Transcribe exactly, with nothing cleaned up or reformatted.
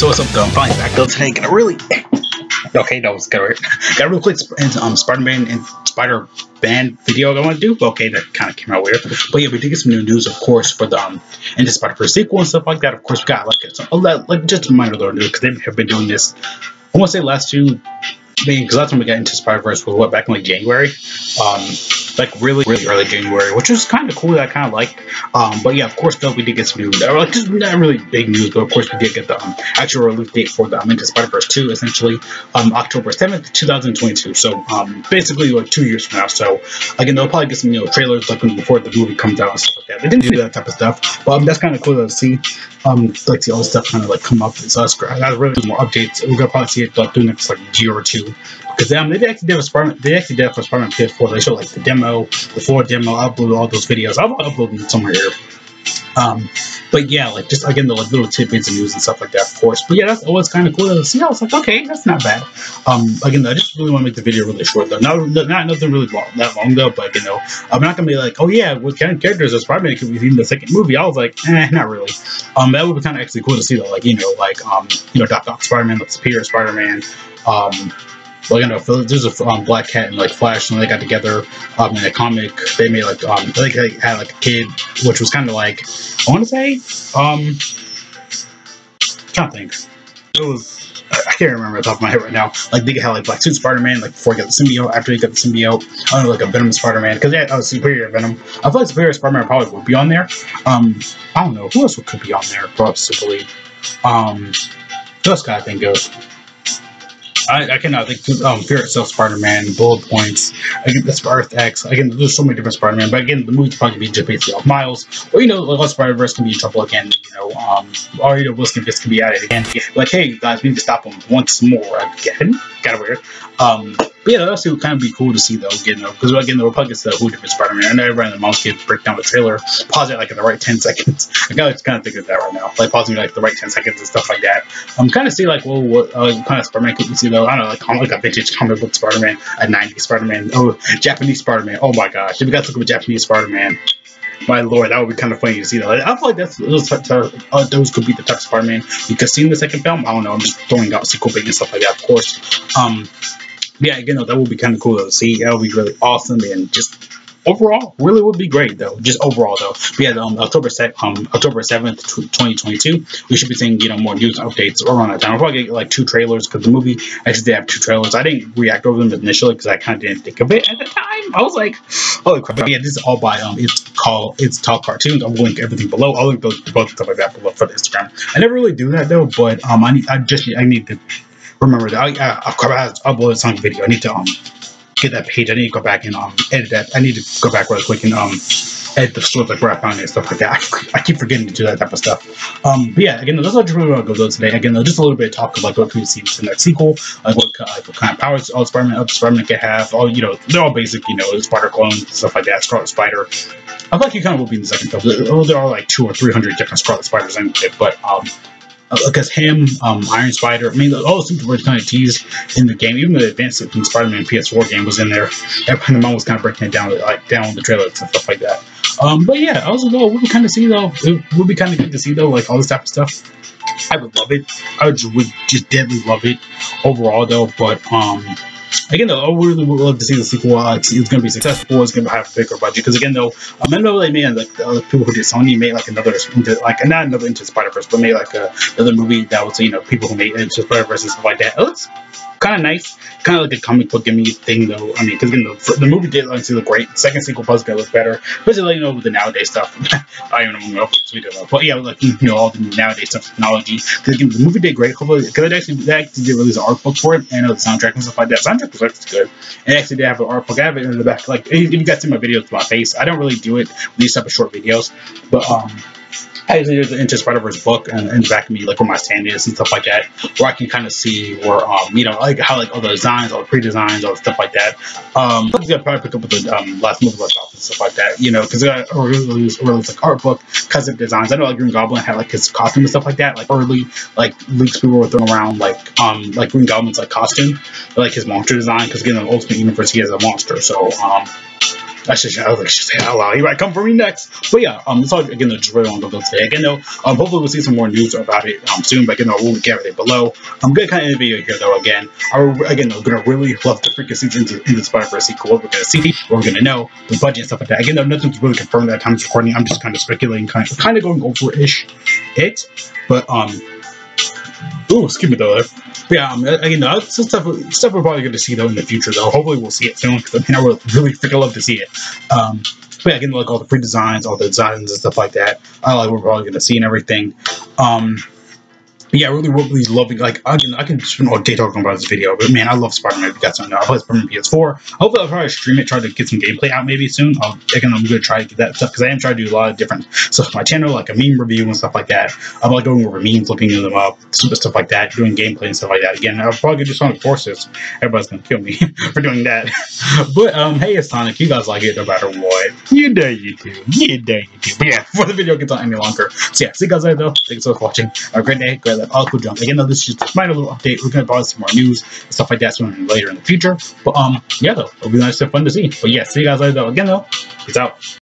So what's up, though? I'm finally back though today. Got really okay. That was kind of weird. Got a real quick um, Spider-Man and Spider-Man video I want to do. Okay, that kind of came out weird. But yeah, we did get some new news, of course, for the um and the Spider-Verse sequel and stuff like that. Of course, we got like some like just a minor little news because they have been doing this. I want to say last two. Because last time we got into Spider-Verse was what, back in like January, um, like really, really early January, which was kind of cool. That I kind of like, um, but yeah, of course, though we did get some news. Or, like, just not really big news, but of course we did get the um, actual release date for the um, Into Spider-Verse two, essentially, um, October seventh, two thousand twenty-two. So um, basically like two years from now. So again, they'll probably get some you know trailers like before the movie comes out and stuff like that. They didn't do that type of stuff, but um, that's kind of cool to see. Um, like see all this stuff kind of like come up. So that's great. That's really more updates. We're gonna probably see it like doing next like year or two. Because um, they actually did a Spider-Man, they actually did for Spider-Man P S four. They showed like the demo, the full demo. I uploaded all those videos. I'll upload them somewhere here. Um, but yeah, like just again the like, little tidbits of news and stuff like that, of course. But yeah, that's always kind of cool to see. I was like, okay, that's not bad. Um, again, though, I just really want to make the video really short though. Not not nothing really long, that long though. But you know, I'm not gonna be like, oh yeah, what kind of characters are Spider-Man could we see in the second movie? I was like, eh, not really. Um, that would be kind of actually cool to see though. Like you know, like um, you know, Doc Ock Spider-Man, like Superior Spider-Man, um. Like, I know, there's a um, Black Cat and, like, Flash, and they got together um, in a comic. They made, like, um, I think they had, like, a kid, which was kind of like, I want to say, um, I can't think. It was, I can't remember off the top of my head right now. Like, they had, like, Black Suit Spider-Man, like, before he got the symbiote, after he got the symbiote. I don't know, like, a Venom Spider-Man, because they had uh, Superior Venom. I feel like Superior Spider-Man probably would be on there. Um, I don't know, who else could be on there, possibly? Um, who else kind of think goes? I, I cannot think of um, Fear Itself Spider-Man, Bullet Points, again, that's Earth-X, again, there's so many different Spider-Man, but again, the movie's probably going to be just basically off Miles, or you know, like, Spider-Verse can be in trouble again, you know, um, or you know, Wilson just can be at it again, like, hey, you guys, we need to stop him once more, again, kind of weird, um, but yeah, that's would kind of be cool to see, though, again, you know, because again, the Republicans said, who different Spider-Man, I know everyone in the mouse kid break down the trailer, pause it, like, in the right ten seconds, I gotta kind of think of that right now, like, pausing, like, the right ten seconds and stuff like that, I'm um, kind of see, like, well, what uh, kind of Spider-Man could we see, though? I don't know, like, like a vintage comic book Spider-Man, a nineties Spider-Man, oh, Japanese Spider-Man, oh my gosh, if you guys look at Japanese Spider-Man, my lord, that would be kind of funny to see, though. I feel like that's, those, uh, those could be the type of Spider-Man you could see in the second film. I don't know, I'm just throwing out sequel bait and stuff like that, of course. Um, yeah, again, though, that would be kind of cool, though, to see, that would be really awesome, and just... Overall, really would be great though. Just overall though. But yeah, um, October se um October seventh, twenty twenty two, we should be seeing you know more news updates around that time. We'll probably get like two trailers because the movie actually did have two trailers. I didn't react over them initially because I kind of didn't think of it at the time. I was like, holy crap! But yeah, this is all by um, it's called it's Talk Cartoons. I'll link everything below. I'll link both both stuff like that below for the Instagram. I never really do that though, but um, I need I just I need to remember that. I I, I, I uploaded some video. I need to um. get that page. I need to go back and um edit that. I need to go back really quick and um edit the source like where I found it and stuff like that. I, I keep forgetting to do that type of stuff. Um, but yeah, again, that's what I really want to go through today. Again, though, just a little bit of talk of like what can we see in that sequel, like what, uh, like what kind of powers all Spider-Man, other Spider-Man can have. All you know, they're all basic. You know, Spider clones, stuff like that. Scarlet Spider. I feel like you kind of will be in the second film. There are like two or three hundred different Scarlet Spiders in it, but um. Because uh, him, um, Iron Spider, I mean, all those things were kind of teased in the game. Even the Advanced Spider-Man P S four game was in there. Everyone was kind of breaking it down, like down the trailers and stuff like that. Um, but yeah, I was like, oh, we'll kind of see though. It would be kind of good to see though, like all this type of stuff. I would love it. I just would just deadly love it overall though. But um, again though, I really would love to see the sequel. Uh, it's going to be successful. It's going to have a bigger budget. Because again though, I remember they made like the other people who did Sony made like another into, like not another Into Spider-Verse, but made like a, another movie that was you know people who made Into Spider-Verse and stuff like that. It looks kind of nice, kind of like a comic book gimme thing though. I mean, because again the, the movie did obviously look great. The second sequel was going to look better, especially you know with the nowadays stuff. I don't even know if it's video, but yeah, like you know all the nowadays stuff technology. Because again the movie did great. Hopefully, because it actually they actually did release an art book for it and the soundtrack and stuff like that. Soundtrack was looks good. And actually they have an art book. I have it in the back. Like if you guys see my videos with my face, I don't really do it with these type of short videos. But um I usually do the Into Spider-Verse book and in the back of me, like where my stand is and stuff like that. Where I can kind of see where um you know like how like all the designs, all the pre-designs, all the stuff like that. Um I probably pick up with the um last movie left off and stuff like that, you know, because I really like art book, custom designs. I know like Green Goblin had like his costume and stuff like that, like early like leaks people were throwing around like um like Green Goblin's like costume, like his monster design, because again in the Ultimate Universe he has a monster, so um Actually, I was just saying out loud. You might come for me next. But yeah, um, that's all again. That's really long video today. Again, though, um, hopefully we'll see some more news about it um soon. But again, though, we'll get everything below. I'm gonna kind of end the video here though. Again, I again, though, gonna really love to freaking see into, into the Spider-Verse sequel. We're gonna see, we're gonna know the budget and stuff like that. Again, though, nothing's really confirmed at the time of recording. I'm just kind of speculating, kind of, kind of going over ish it. But um. Ooh, excuse me though. Yeah, um, again, that's some stuff, stuff we're probably going to see though in the future though. Hopefully we'll see it soon because I mean, I would really freaking love to see it. Um, but yeah, again, like all the pre-designs, all the designs and stuff like that. I like we're probably going to see and everything. Um, yeah, I really, really loving. Like again, I can spend all day talking about this video, but man, I love Spider-Man. We got something. I play Spider-Man P S four. Hopefully, I'll probably stream it, try to get some gameplay out maybe soon. I'll, again, I'm going to try to get that stuff because I am trying to do a lot of different stuff on my channel, like a meme review and stuff like that. I'm like going over memes, looking them up, stuff like that, doing gameplay and stuff like that. Again, I'll probably do Sonic Forces. Everybody's gonna kill me for doing that. But um, hey, it's Sonic. You guys like it no matter what. You know you do. You know you do. But yeah, before the video gets on any longer. So yeah, see you guys later though. Thanks for watching. Have a great day. Great. All cool jump. Again though, this is just a minor little update. We're gonna probably some more news and stuff like that sooner and later in the future. But um yeah though, it'll be nice and fun to see. But yeah, see you guys later though. Again though, peace out.